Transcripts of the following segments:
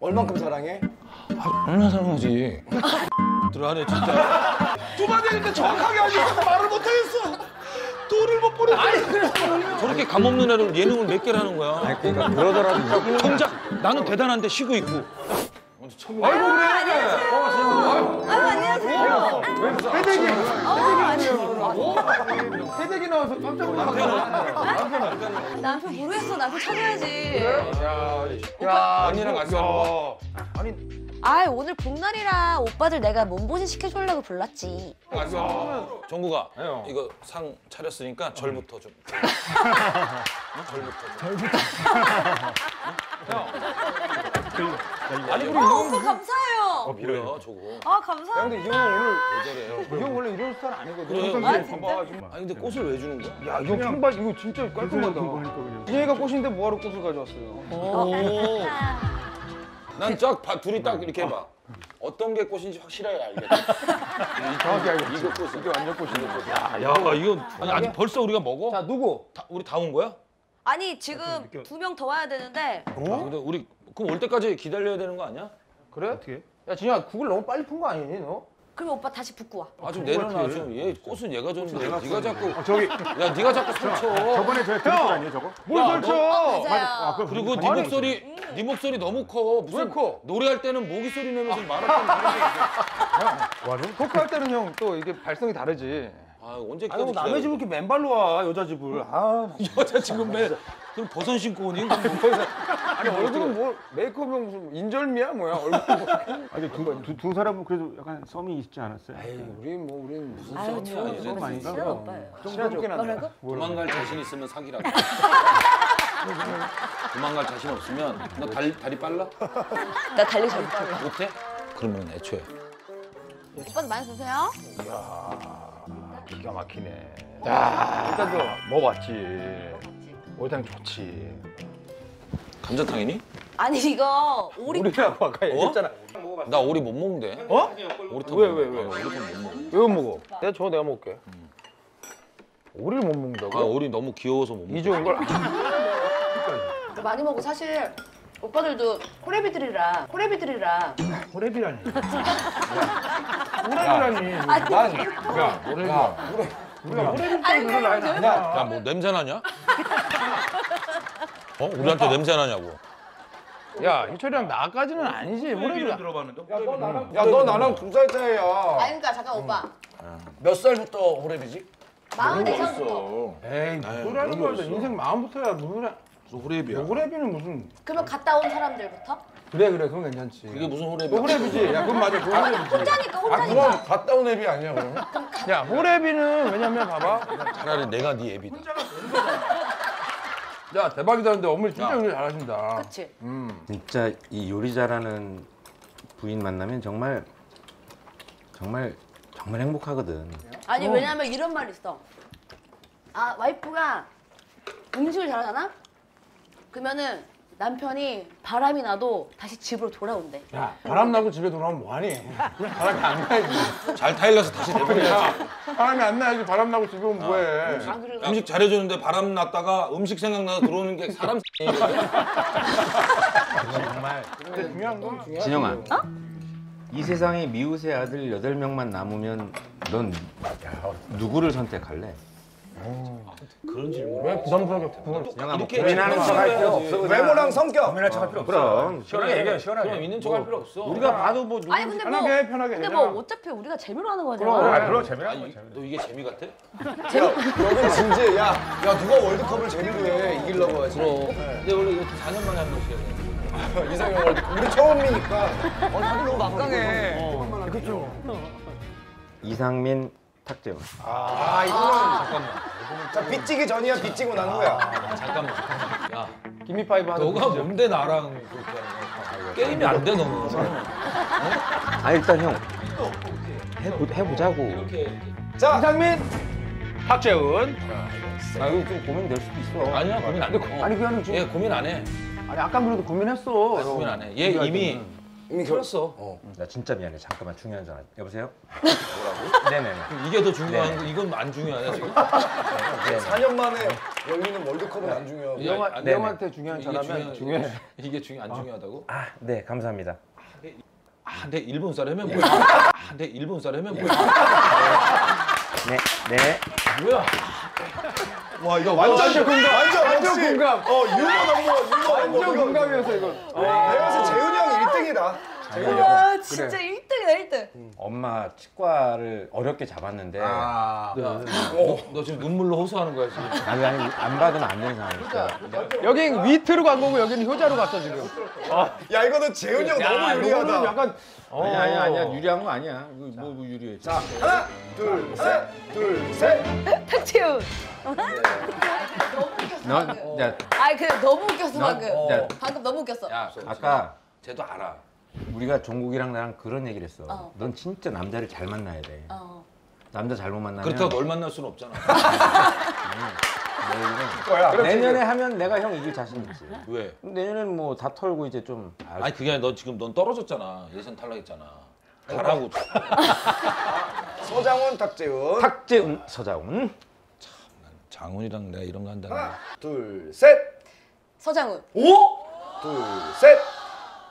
얼만큼 사랑해? 아, 얼마나 사랑하지. 들어가네 진짜. 두 번 되니까 정확하게 하니까 말을 못하겠어. 돈을 못 보내. 저렇게 감 없는 애를 예능을 몇 개라는 거야. 아니, 그러니까 그러더라도. 정작 나는 대단한데 쉬고 있고. 아이고 그래. 안녕하세요. 회대기. 회대기 나와서 깜짝 놀랐어. 남편 모르겠어. 남편 찾아야지. 야, 언니랑 같이 하는 거. 아니. 아 오늘 복날이라 오빠들 내가 몸보신 시켜주려고 불렀지. 정국아, 이거 상 차렸으니까 절부터 좀. 절부터. 형. 아니 우리 오빠 감사해요. 뭐야 저거. 아 감사합니다. 야, 근데 이 형 오늘 왜 저래요? 이 형 원래 이런 스타일 아니거든. 아 진짜? 아니 근데 꽃을 왜 주는 거야? 야 이 형 청바지 이거 진짜 깔끔하다. 얘가 꽃인데 뭐하러 꽃을 가져왔어요? 오. 난 쫙 둘이 딱 이렇게 해봐. 어떤 게 꽃인지 확실하게 알겠다. 정확히 알겠다. 이거 꽃, 이게 완전 꽃인데. 야, 이거 아니 벌써 우리가 먹어? 자, 누구? 우리 다 온 거야? 아니 지금 2명 더 와야 되는데. 어? 근데 우리 그럼 올 때까지 기다려야 되는 거 아니야? 그래? 어떻게? 야, 진우야 국을 너무 빨리 푼 거 아니니 너? 그럼 오빠 다시 붓고 와. 아 좀 내려놔 지금. 얘 꽃은 얘가 줬는데 네가 자꾸. 자꾸 야 네가 자꾸 설쳐. 저번에 저 드릴 거 아니에요 저거? 뭘 설쳐? 맞아. 그리고 네 목소리. 네 목소리 너무 커. 무슨 커? 노래할 때는 모기 소리 내면서 말할 때는 다르게. 형, 토크할 때는 형 또 이게 발성이 다르지. 아 언제 끼어들지? 남의 집을 이렇게 맨발로 와, 여자 집을. 아 여자 지금 맨. 그럼 버선 신고 오니? 아니 얼굴은 뭐 메이크업용 무슨 인절미야 뭐야 얼굴. 아니 두 사람은 그래도 약간 썸이 있지 않았어요? 에이 우리 뭐 우리는 무슨 썸이야? 썸 아닌가? 싫어하죠. 뭐라고? 도망갈 자신 있으면 사기라고. 도망갈 자신 없으면 너 다리 빨라? 나 달리 잘 못해. 못해? 그러면 애초에. 오빠도 많이 드세요? 이야, 기가 막히네. 야, 일단 좀 먹어봤지. 오리탕 좋지. 감자탕이니? 아니 이거 오리탕. 오리라고 아까 얘기했잖아. 나 오리 못 먹는데. 어? 오리탕 왜? 오리탕 못 먹어. 왜 못 먹어? 내가 줘, 내가 먹을게. 오리를 못 먹는다고? 아, 오리 너무 귀여워서 못 먹어. 이 좋은 걸. 많이 먹고 사실 오빠들도 호레비들이라 호레비라니. 호레비라니. 야, 호레비라니. 야, 뭐 냄새 나냐? 어? 우리한테 냄새 나냐고. 야, 희철이랑 나까지는 아니지. 호레비는 들어봤는데. 야, 너 나랑 2살 차이야. 아니 그러니까 잠깐 오빠. 몇 살부터 호레비지? 44살부터. 에이, 소리하는 거야. 인생 마음부터야. 누구나. 호레비야. 호레비는 무슨? 그러면 갔다 온 사람들부터? 그래 그건 괜찮지. 그게 무슨 호레비야? 호레비지. 야 그건 맞아. 호레비지. 혼자니까. 아 그건 갔다 온 앱이 아니야 그러면? 야 호레비는 왜냐면 봐봐. 차라리 내가 네 앱이다. 혼자가 되는 거잖아. 야 대박이다. 근데 어머니 진짜 요리 잘하신다. 그치? 진짜 이 요리 잘하는 부인 만나면 정말 행복하거든. 아니 왜냐면 이런 말이 있어. 아 와이프가 음식을 잘하잖아? 그러면은 남편이 바람이 나도 다시 집으로 돌아온대. 야, 바람 나고 집에 돌아오면 뭐하니? 바람이 안 나야지. 잘 타일러서 다시 내보내야지. 바람이 안 나야지. 바람 나고 집에 오면 뭐해. 음식 잘해주는데 바람 났다가 음식 생각나서 들어오는 게 사람 정말. 근데 중요한 건 진영아. 어? 이 세상에 미우새 아들 8명만 남으면 넌 누구를 선택할래? 그런 질문. 왜 부담스럽게 고민하는 척할 필요 없어. 외모랑 성격 고민할 척할 필요 없어. 그럼 시원하게 얘기해. 시원하게 그냥 있는 척할 필요 없어. 우리가 봐도 뭐 아니 근데 편하게. 근데 뭐 어차피 우리가 재미로 하는 거잖아. 그럼 재미라는 거지. 너 이게 재미 같아? 여긴 진지. 야 누가 월드컵을 재미로 해. 이기려고 하지. 근데 원래 이거 4년 만에 한 번씩 해야 돼. 이상형 월드컵. 우리 처음이니까. 다들 너무 막강해. 그렇죠. 이상민, 탁재훈. 아 이거는 잠깐만. 자, 빚지기 전이야, 빚지고 난 거야. 잠깐만. 야, 김이파이브 하는 너가 뭔데 나랑 그렇게 하는 거야? 게임이 안 돼, 너는. 아, 일단 형. 해보자고. 이렇게. 자, 이상민, 탁재훈. 아, 이거 좀 고민될 수도 있어. 아니야, 고민 안 돼. 아니, 그냥 좀. 얘 고민 안 해. 아니, 아까 그래도 고민했어. 고민 안 해. 얘 이미 풀었어. 나 진짜 미안해. 잠깐만 중요한 전화. 여보세요? 뭐라고? 네네네. 이게 더 중요한 거. 이건 안 중요하냐 지금? 4년 만에 여기는 월드컵은 안 중요하고. 영한테 중요한 전화면 중요해. 이게 안 중요하다고? 아, 네, 감사합니다. 아, 네, 일본 사람이면 뭐야? 아, 네, 일본 사람이면 뭐야? 네. 뭐야? 와, 이거 완전 공감. 완전 공감. 유머 공감이었어, 이건. 내가 봤을 때 재훈이 형이 1등이다. 아, 진짜 1등이다, 1등. 엄마 치과를 어렵게 잡았는데. 아. 너 지금 눈물로 호소하는 거야, 지금. 아니, 안 받으면 안 되는 상황이니까. 여긴 위트로 간 거고, 여긴 효자로 갔어, 지금. 야, 이거는 재훈이 형 너무 유리하다. 약간. 아니야. 유리한 거 아니야. 뭐 유리해. 자, 하나, 둘, 셋. 둘, 셋. 탁재훈. 너무 웃겼어. 아니, 근데 너무 웃겼어, 방금. 방금 너무 웃겼어. 야, 아까. 쟤도 알아. 우리가 종국이랑 나랑 그런 얘기를 했어. 넌 진짜 남자를 잘 만나야 돼. 남자 잘못 만나면 그렇다고 널 만날 수는 없잖아. 내년에 하면 내가 형 이길 자신 있지. 왜? 내년에는 뭐 다 털고 이제 좀. 아니 그게 아니라 넌 지금 떨어졌잖아. 예선 탈락했잖아. 가라고. 서장훈, 탁재훈. 탁재훈, 서장훈. 참, 난 장훈이랑 내가 이런 거 한다는 거. 하나, 둘, 셋. 서장훈. 오? 둘, 셋.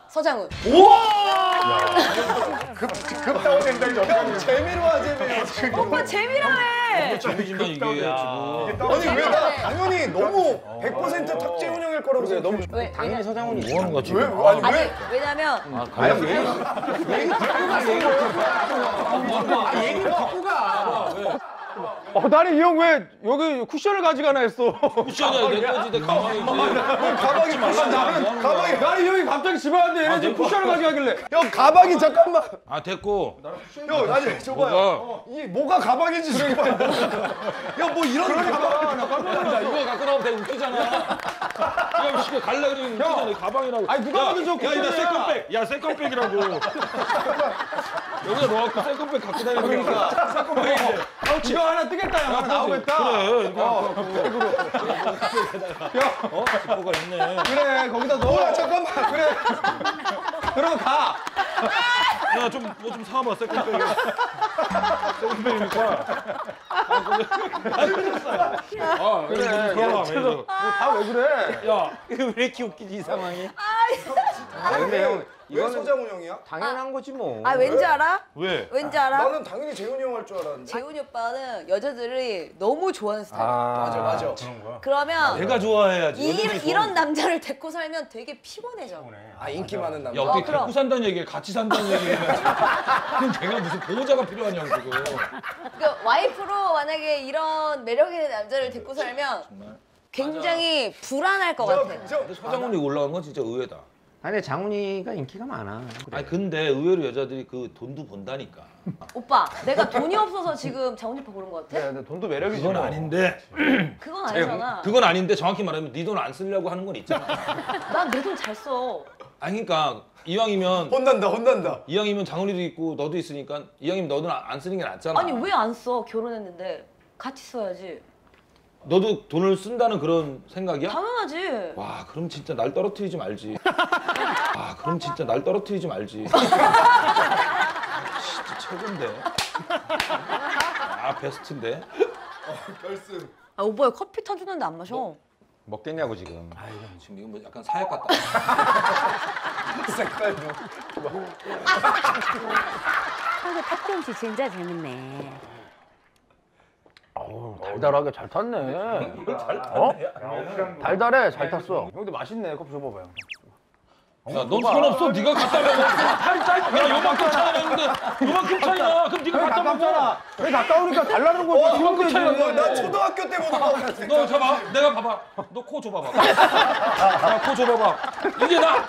서장훈. 오! 급 다운된다. 형 재미로 하재미. 오빠 재미라 해. 재미지만 이게 아니 왜 나 당연히 너무 100% 탁재훈 형일 거라고 생각. 너무 당연히 서장훈이 뭐 하는 거지? 왜? 왜냐면 얘기 듣고 가. 얘기 듣고 가. 나는 이 형 왜 여기 쿠션을 가져가나 했어. 쿠션을 내꺼지대 가방이지. 가방이 잠깐 나는 이 형이 갑자기 집에 왔는데 얘네 지금 쿠션을 가져가길래. 형 가방이 잠깐만. 아 됐고. 형 아니 저거야. 이 뭐가 가방인지 저거야. 야 뭐 이런 가방. 나 깜짝 놀랐다. 이거 갖고 나오면 되게 웃기잖아. 야 이거 갈라 그러면 웃기잖아. 가방이라고. 아니 누가 봐도 저 쿠션이야. 야 세컨백. 야 세컨백이라고. 여기다 넣어갖고 세컨백 갖고 다니니까. 세컨백이지. 이거 하나 뜨겠다, 야, 나오겠다. 그래, 이거. 지퍼가 있네. 그래, 거기다 넣어라, 잠깐만. 그래. 그럼 가. 야, 좀, 뭐 좀 사와봐, 세컨백이. 세컨백이니까. 아, 그래. 그럼 다 왜 그래? 야, 왜 이렇게 웃기지, 이 상황이? 아, 근데 형. 왜 서장훈 형이야? 당연한 거지 뭐. 아 왠지 알아? 왜? 왠지 알아? 나는 당연히 재훈이 형 할 줄 알았는데. 재훈이 오빠는 여자들이 너무 좋아하는 스타일이야. 맞아. 그런 거야. 그러면 내가 좋아해야지. 이런 남자를 데리고 살면 되게 피곤해져. 아 인기 많은 남자. 야 어떻게 데리고 산다는 얘기를 같이 산다는 얘기를 해야지. 그럼 걔가 무슨 보호자가 필요하냐고 지금. 그러니까 와이프로 만약에 이런 매력 있는 남자를 데리고 살면 정말? 굉장히 불안할 것 같아. 서장훈이 올라간 건 진짜 의외다. 아니 장훈이가 인기가 많아. 그래. 아니 근데 의외로 여자들이 그 돈도 본다니까. 오빠 내가 돈이 없어서 지금 장훈이 오빠 고른 거 같아? 네, 근데 돈도 매력이지. 그건 아닌데. 그건 아니잖아. 그건 아닌데 정확히 말하면 네 돈 안 쓰려고 하는 건 있잖아. 난 내 돈 잘 써. 아니 그러니까 이왕이면 혼난다. 이왕이면 장훈이도 있고 너도 있으니까 이왕이면 너도 안 쓰는 게 낫잖아. 아니 왜 안 써? 결혼했는데 같이 써야지. 너도 돈을 쓴다는 그런 생각이야? 당연하지. 와 그럼 진짜 날 떨어뜨리지 말지. 아 그럼 진짜 날 떨어뜨리지 말지. 진짜 최고인데. 아 베스트인데. 결승. 아 오빠야 커피 타주는데 안 마셔? 먹겠냐고 지금. 아 지금 이거 뭐 약간 사약 같다. 색깔 뭐. 근데 탁재훈 씨 진짜 재밌네. 어우, 달달하게 잘 탔네. 잘 탔네. 달달해, 잘 탔어. 형도 맛있네. 커피 줘봐봐요. 야, 넌 손 없어. 네가 갖다 먹어. 팔이 짧아. 야, 요만큼 차이라는데. 요만큼 차이야. 그럼 네가 갖다 먹잖아. 왜 가까우니까 달라는 거지. 요만큼 차이야. 나 초등학교 때보다. 너 잡아. 내가 봐봐. 너 코 줘봐봐. 야, 코 줘봐봐. 이게 나.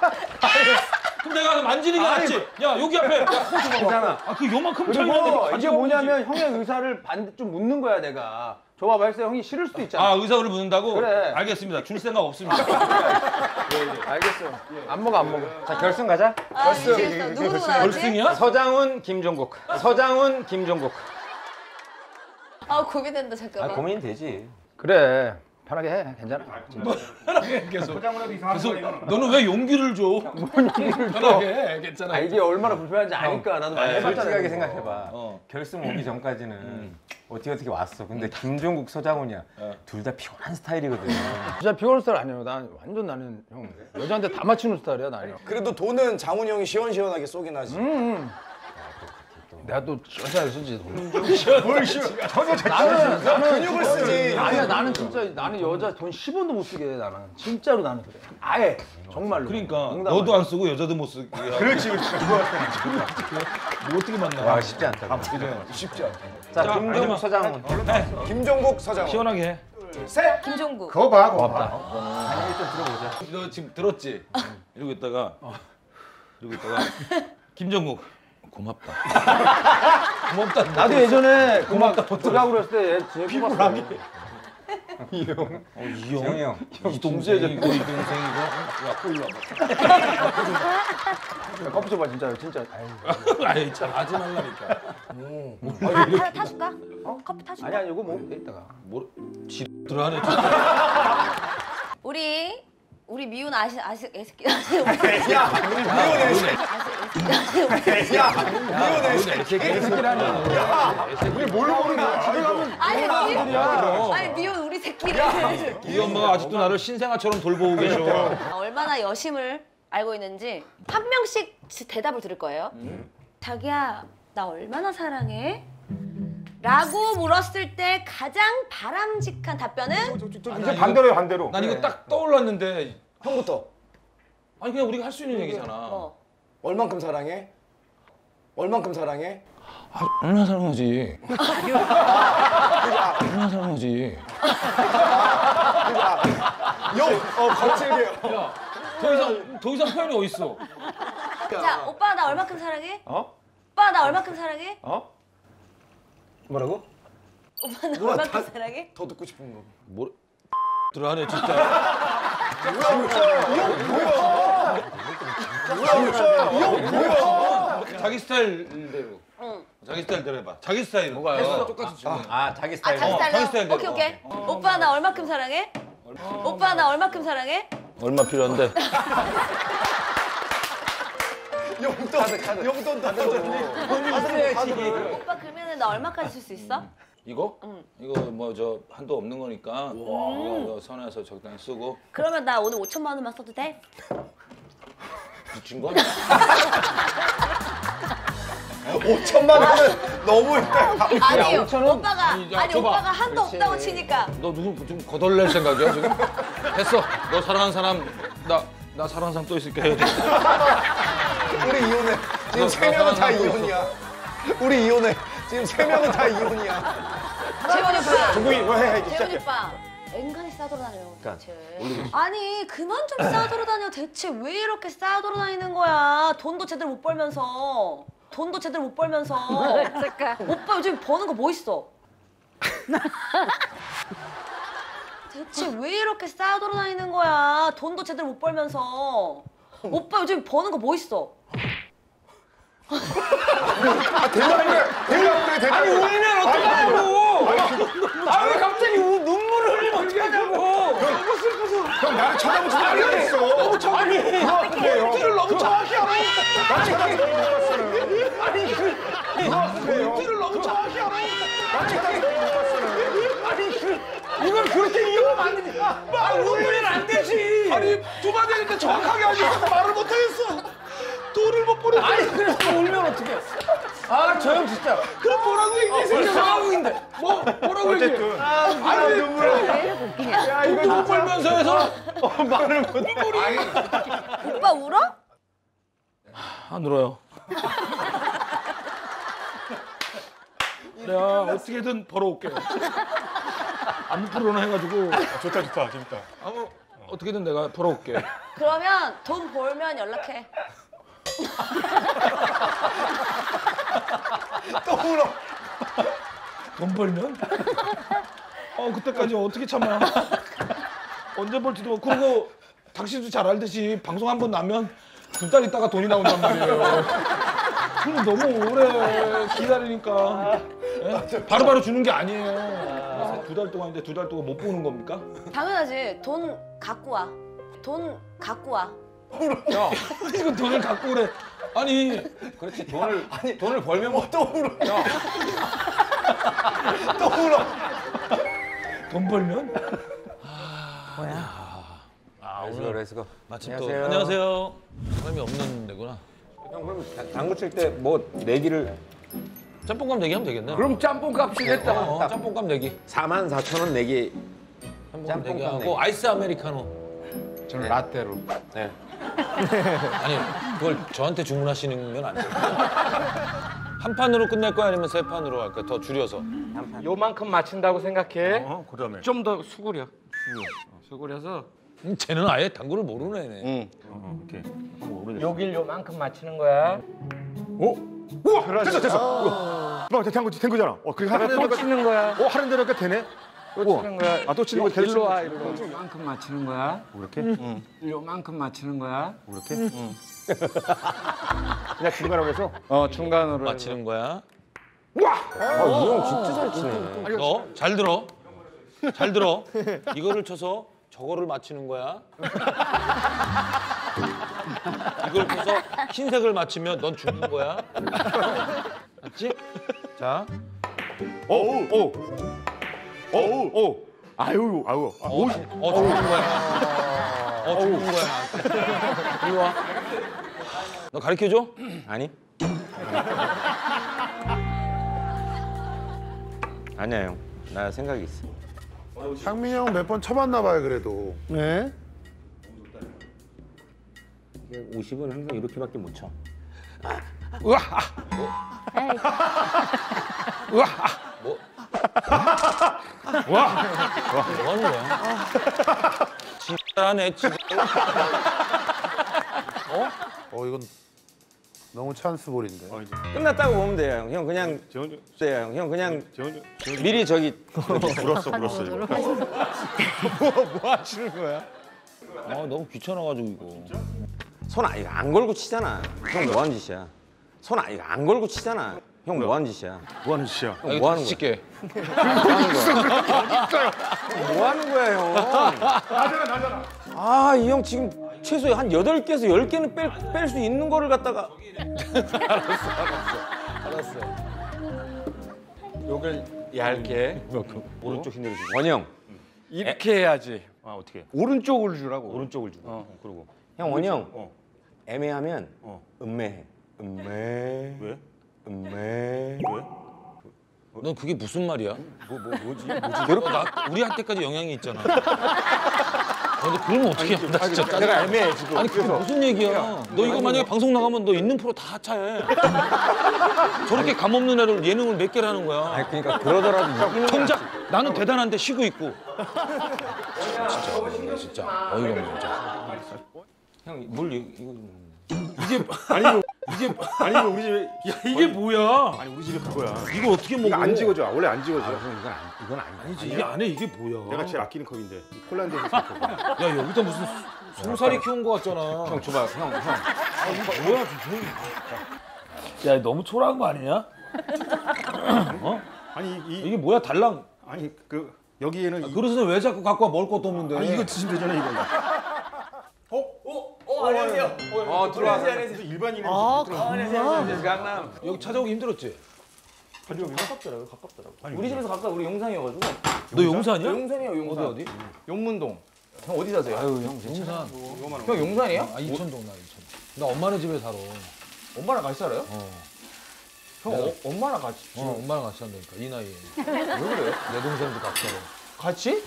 그럼 내가 만지는 게 낫지. 야 여기 앞에 코 줘봐봐. 아 그 요만큼 차이는데 이게 뭐냐면 형의 의사를 좀 묻는 거야 내가. 줘봐봐 했어요. 형이 싫을 수도 있잖아. 아 의사를 묻는다고? 그래. 알겠습니다. 줄 생각 없습니다. 네, 알겠어요. 안 먹어. 자 결승 가자. 결승. 결승이야? 서장훈, 김종국. 서장훈, 김종국. 아 고민된다 잠깐만. 아 고민되지. 그래. 편하게 해. 괜찮아. 뭐 편하게 계속. 계속 너는 왜 용기를 줘? 뭔 용기를 줘? 편하게 해. 괜찮아. 아, 이게 얼마나 불편한지 아니까. 나도 많이 해봤잖아. 솔직하게 생각해봐. 결승 오기 전까지는 어떻게 왔어. 근데 김종국, 서장훈이야. 둘 다 피곤한 스타일이거든. 진짜 피곤한 스타일 아니에요. 난 완전 나는 형 여자한테 다 맞추는 스타일이야. 나는. 그래도 돈은 장훈이 형이 시원시원하게 쏘긴 하지. 내가 또 여자를 쓰지. 뭘 싫어? 전혀 나는 근육을 쓰지. 아니야, 나는 진짜 나는 여자 돈 10원도 못 쓰게 해. 나는 진짜로 나는 그래. 아예 정말로. 그러니까 너도 안 쓰고 여자도 못 쓰게. 그렇지. 뭐 어떻게 만나? 와, 쉽지 않다. 아, 쉽지 않다. 자, 김종국, 서장훈. 김종국, 서장훈. 시원하게 해. 셋. 김종국. 그거 봐, 그거 봐. 아니, 일단 들어보자. 너 지금 들었지? 이러고 있다가 김종국. 고맙다. 고맙다. 나도 예전에 고맙다 버튼이라고 그랬을 때 얘 진짜 피곤하게. 이 형. 이 동생이고 이 동생이고. 야, 꼴로 와봐. 커피 줘봐 진짜. 아니 참 하지 말라니까. 타줄까? 커피 타줄까? 아니 이거 먹을게 이따가. 뭐 지 들어가네. 우리 미운 애새끼. 야, 미운 애새끼. 우리 뭘로 보는 거야? 집에 가면 미운 우리 새끼. 이 엄마가 아직도 나를 신생아처럼 돌보고 계셔. 얼마나 여심을 알고 있는지 한 명씩 대답을 들을 거예요. 자기야, 나 얼마나 사랑해? 라고 물었을 때 가장 바람직한 답변은? 이제 반대로. 난 이거 딱 떠올랐는데 형부터. 아니 그냥 우리가 할 수 있는 얘기잖아. 얼만큼 사랑해? 아, 얼마나 사랑하지. 거칠게. 야, 더 이상 표현이 어딨어. 자, 오빠 나 얼만큼 사랑해? 뭐라고? 오빠 나 얼마큼 사랑해? 더 듣고 싶은 거. 뭐 들어가네 진짜. 뭐야? 자기 스타일대로. 자기 스타일대로 해봐. 자기 스타일. 뭐가요? 똑같이 질문. 자기 스타일. 자기 스타일대로. 오케이. 오빠 나 얼마큼 사랑해? 얼마 필요한데? 용돈 다 줬니? 오빠 그러면은 나 얼마까지 줄 수 있어? 이거? 이거 뭐 저 한도 없는 거니까 이거 선에서 적당히 쓰고. 그러면 나 오늘 5,000만 원만 써도 돼? 미친 거 아니야? 5,000만 원은 너무 일단. 아니요. 오빠가 한도 없다고 치니까. 너 누구 좀 거덜낼 생각이야 지금? 됐어. 너 사랑하는 사람 나 사랑하는 사람 또 있을까 해야 돼. 우리 이혼해. 지금 세 명은 다 이혼이야. 재훈이 오빠. 재훈이 오빠. 앵간히 싸돌아다녀. 대체. 아니 그만 좀 싸돌아다녀. 대체 왜 이렇게 싸돌아다니는 거야. 돈도 제대로 못 벌면서. 오빠 요즘 버는 거 뭐 있어? 대체 왜 이렇게 싸돌아다니는 거야. 돈도 제대로 못 벌면서. 오빠 요즘 버는 거 뭐 있어? 대답해. 아니 울면 어떡하냐고. 아니 갑자기 눈물을 흘리면 어떡하냐고. 너무 슬퍼서. 형 나를 쳐다보지 말랬어. 너무 정확히. 눈길을 너무 정확히 알아. 나 쳐다보지 말랬어. 눈길을 너무 정확히 알아. 나 쳐다보지 말랬어. 이걸 그렇게 이용하면 안 되지. 울면 안 되지. 아니 두번 되니까 정확하게 하니까 말을 못하겠어. 돈을 못 보냈어. 아니 그래서 울면 어떡해. 저 형 진짜. 그럼 뭐라고 얘기해. 상황인데. 뭐라고 얘기해. 아니 눈물을. 돈도 못 벌면서 해서 말을 못해. 오빠 울어? 안 울어요. 내가 어떻게든 벌어올게요. 아무 프로나 해가지고. 좋다 재밌다. 어떻게든 내가 벌어올게. 그러면 돈 벌면 연락해. 또 울어. 돈 벌면? 그때까지 어떻게 참아. 언제 벌지도 모르고. 그리고 당신도 잘 알듯이 방송 한 번 나면 두 달 있다가 돈이 나온단 말이에요. 그럼 너무 오래 기다리니까 바로바로 주는 게 아니에요. 만났어요? 2달 동안인데 2달 동안 못 보는 겁니까? 당연하지. 돈 갖고 와. 돈 갖고 와. 야, 이거 돈을 갖고 오래. 아니, 그렇지. 돈을, 아니, 돈을 벌면 뭐 또 울어. 야. 또 울어. 돈 벌면? 뭐야? 아, 오늘 레스가 마침 또 안녕하세요. 사람이 없는 데구나. 형 그럼 당구 칠 때 뭐 내기를 짬뽕값 내기하면 되겠네. 그럼 짬뽕값이 됐다. 짬뽕값 내기. 44,000원 내기. 짬뽕값 내기하고 내기. 아이스 아메리카노. 저는 네. 라떼로. 네. 아니 그걸 저한테 주문하시는 건 안 돼요. 한 판으로 끝낼 거야 아니면 세 판으로 할까? 더 줄여서. 한 판. 요만큼 맞힌다고 생각해. 그다음에 좀 더 수구려. 수구려서. 쟤는 아예 당구를 모르는 애네. 응. 이렇게. 여길 요만큼 맞히는 거야. 오! 우와! 그러지. 됐어! 너 당구잖아. 그리고 하는 대로 치는 거야. 하는 대로 되네? 또 치는 거야. 아, 또 치는 거야. 일로 와, 이렇게. 요만큼 맞히는 거야. 이렇게? 응. 요만큼 맞히는 거야. 이렇게? 응. 그냥 중간으로 해서? 중간으로 맞히는 거야. 우와! 아, 이 형 진짜 잘 치네. 너 잘 들어. 잘 들어. 이거를 쳐서 저거를 맞히는 거야. 이걸 쳐서 흰색을 맞히면 넌 죽는 거야. 맞지? 자. 오오오오오 아유 아유. 죽는 거야. 죽는 거야. 이리 와. 너 가르쳐줘? 아니. 아니야 형. 나 생각이 있어. 상민이 형 몇 번 쳐봤나 봐요, 그래도. 네. 50은 항상 이렇게밖에 못 쳐. 우와! 우와! 뭐? 우와! 뭐 하는 거야? 진짜네, 진짜. 이건 너무 찬스볼인데. 끝났다고 보면 돼요, 형. 형 그냥 돼요, 형. 형 그냥 미리 저기 울었어. 뭐 하시는 거야? 너무 귀찮아가지고 이거. 손 아이가 안 걸고 치잖아. 형 뭐 하는 짓이야? 손 아이가 안 걸고 치잖아. 형 뭐 하는 짓이야? 뭐 하는 짓이야? 뭐 하는 짓게? 뭐 하는 거야, 형? 나잖아. 아, 이 형 지금. 최소에 한 8개에서 10개는 뺄 수 있는 거를 갖다가 알았어. 요걸 얇게 오른쪽 힘 내려주고. 원형 이렇게 해야지. 아, 어떻게? 오른쪽을 주라고. 오른쪽을 주고. 그러고. 형 원형. 애매하면 음매해. 음매. 왜? 음매. 왜? 넌 그게 무슨 말이야? 뭐지? 우리 할 때까지 영향이 있잖아. 근데 그러면 어떻게 한다 진짜. 내가 애매해 지금. 아니 그게 무슨 얘기야. 너 이거 만약에 방송 나가면 너 있는 프로 다 하차해. 저렇게 감 없는 애를 예능을 몇 개를 하는 거야. 아니 그러니까 그러더라도. 정작 나는 대단한데 쉬고 있고. 진짜 어이가 없네 진짜. 형 물 이거 이게 아니 이게 우리 집에 야 이게 뭐야. 아니 우리 집에 그거야. 이거 어떻게 먹어. 안 찍어줘. 원래 안 찍어줘. 이건 아니지. 이게 안에 이게 뭐야. 내가 제일 아끼는 컵인데. 폴란드에서 컵. 야 여기다 무슨 송사리 키운 거 같잖아. 형 줘봐. 형. 아 뭐야 진짜. 야 너무 초라한 거 아니냐? 아니 이게 뭐야 달랑. 아니 그 여기에는 그릇은 왜 자꾸 갖고 와. 먹을 것도 없는데. 아니 이거 드시면 되잖아 이거. 안녕하세요. 들어와서 일반인은 안녕하세요. 강남. 여기 찾아오기 힘들었지? 아니 여기 가깝더라고. 우리 집에서 가까워. 우리 용산이어가지고. 너 용산이야? 용산이야. 용산 어디? 용문동. 형 어디 사세요? 아유 형 용산. 형 용산이야? 아 이천동 나 이천. 나 엄마네 집에 살아. 엄마랑 같이 살아요? 형 엄마랑 같이. 엄마랑 같이 산다니까 이 나이에. 왜 그래요? 내 동생도 같이 살아. 같이?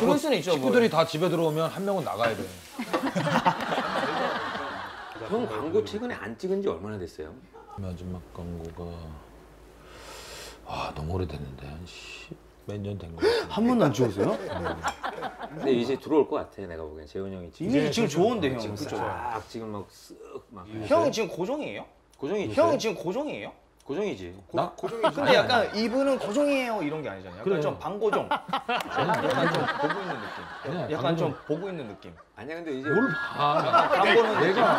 그럴 수는 있죠. 친구들이 다 집에 들어오면 한 명은 나가야 돼. 형 광고 최근에 안 찍은 지 얼마나 됐어요? 마지막 광고가 너무 오래됐는데 한 10몇 년 된 거 같아요. 한 번도 안 찍었어요? 근데 이제 들어올 것 같아 내가 보기엔. 재훈이 형이 지금 이미지 지금 좋은데 형. 그렇죠. 막 지금 막 쓱 막. 형은 지금 고정이에요? 고정이지. 형은 지금 고정이에요? 고정이지. 나? 고정이지. 근데 약간 이분은 고정이에요 이런 게 아니잖아요. 약간 그래. 좀 반고정. 약간 좀 보고 있는 느낌. 아니야, 약간 좀 보고 있는 느낌. 아니야 근데 이제 뭘 봐. 반고는 내가.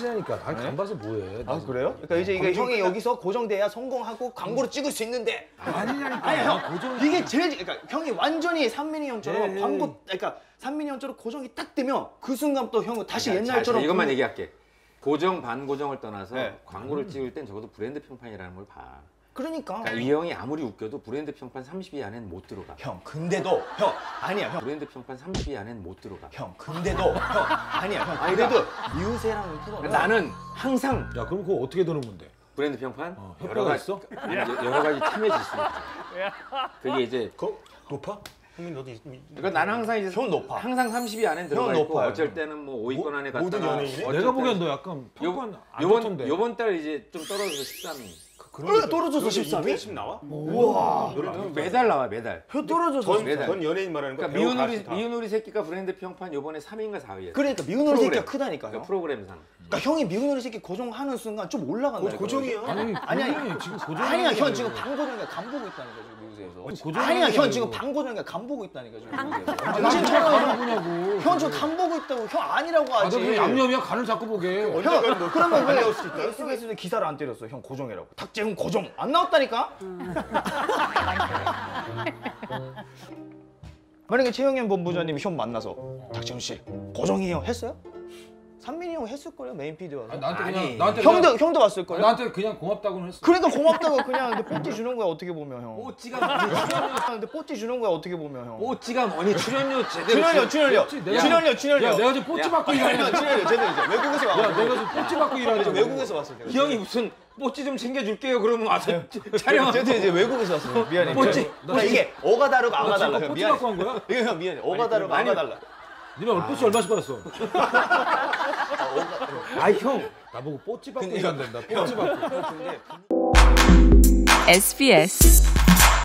시즌이니까. 아니, 간봐서 뭐해. 아, 그래요? 그러니까 이제 이게 형이 그냥... 여기서 고정돼야 성공하고 광고를 찍을 수 있는데. 아니냐니까. 아니, 형. 고정... 이게 제일, 그러니까 형이 완전히 산민이 형처럼 에이. 광고, 그러니까 산민이 형처럼 고정이 딱 되면 그 순간 또 형은 다시 그러니까, 옛날처럼. 이것만 얘기할게. 고정, 반고정을 떠나서 네. 광고를 찍을 땐 적어도 브랜드 평판이라는 걸 봐. 그러니까 이 형이 아무리 웃겨도 브랜드 평판 30위 안엔 못 들어가. 형 근데도 형 아니야 형 브랜드 평판 30위 안엔 못 들어가. 형 근데도 형 아니야 형 아니, 그래도 이웃애랑은 풀어. 나는 항상. 야 그럼 그거 어떻게 도는 건데? 브랜드 평판? 어, 여러 가지 있어? 여러 가지 참여 지수가 있어. 그게 이제 거 높아? 형님 너도. 그러니까 나는 항상 이제 형 높아. 항상 30위 안엔 들어가 있고 높아, 어쩔 때는 뭐 5위권 안에 갔다가. 내가 보기엔 너 약간 평판 안 좋던데. 요번 달 이제 좀 떨어져서 13위. 떨어져서 13위? 10 나와? 우와. 매달 나와, 매달. 떨어져서 매달. 전 연예인 말하는 거야. 그러니까 미운 우리 새끼가 브랜드 평판 요번에 3위인가 4위야. 그러니까 미운 우리 새끼가 크다니까요. 그러니까 프로그램상. 그러니까 형이 미운 우리 새끼 고정하는 순간 좀 올라간다. 고정이야. 아니야. 지금 고정. 아니야. 형 지금 반고정이야. 간 보고 있다는 거지, 미우새에서. 아니야. 형 지금 반고정이야. 간 보고 있다니까 지금. 당신 처음이라고. 형 지금 간 보고 있다고. 형 아니라고 하지. 아, 그 양념이야. 간을 자꾸 보게. 형 그러면 왜 SBS는 기사를 안 때렸어. 형 고정이라고. 탁재훈 고정 안 나왔다니까. 만약에 최영현 본부장님이 형 만나서 탁재훈 씨 고정이에요 했어요? 산민이 형 했을 거예요. 메인 피드와. 나한테 형도 왔을 거예요. 나한테 그냥 고맙다고는 했어. 그러니까 고맙다고 그냥 뽀찌 주는 거야 어떻게 보면 형. 뽀찌 주는 거야 어떻게 보면 형. 뽀찌가 뭐니 출연료 제대로. 출연료. 야, 내가 지금 뽀찌 받고 일하는. 출연료 제대로 이제 외국에서 왔어. 야, 내가 지금 뽀찌 받고 일하는. 외국에서 왔어. 이 형이 무슨. 뽀찌 좀 챙겨줄게요. 그러면 와서 촬영. 쟤도 이제 외국에서 왔어. 미안해. 뽀찌. 나 이게 어가 다르고 아가 달라. 뽀찌 갖고 한 거야? 이거 형 미안해. 어가 다르고 아가 달라. 니네 뽀찌 얼마씩 받았어? 아이 형. 나보고 뽀찌 받고 이거 안 된다. 뽀찌 받고. SBS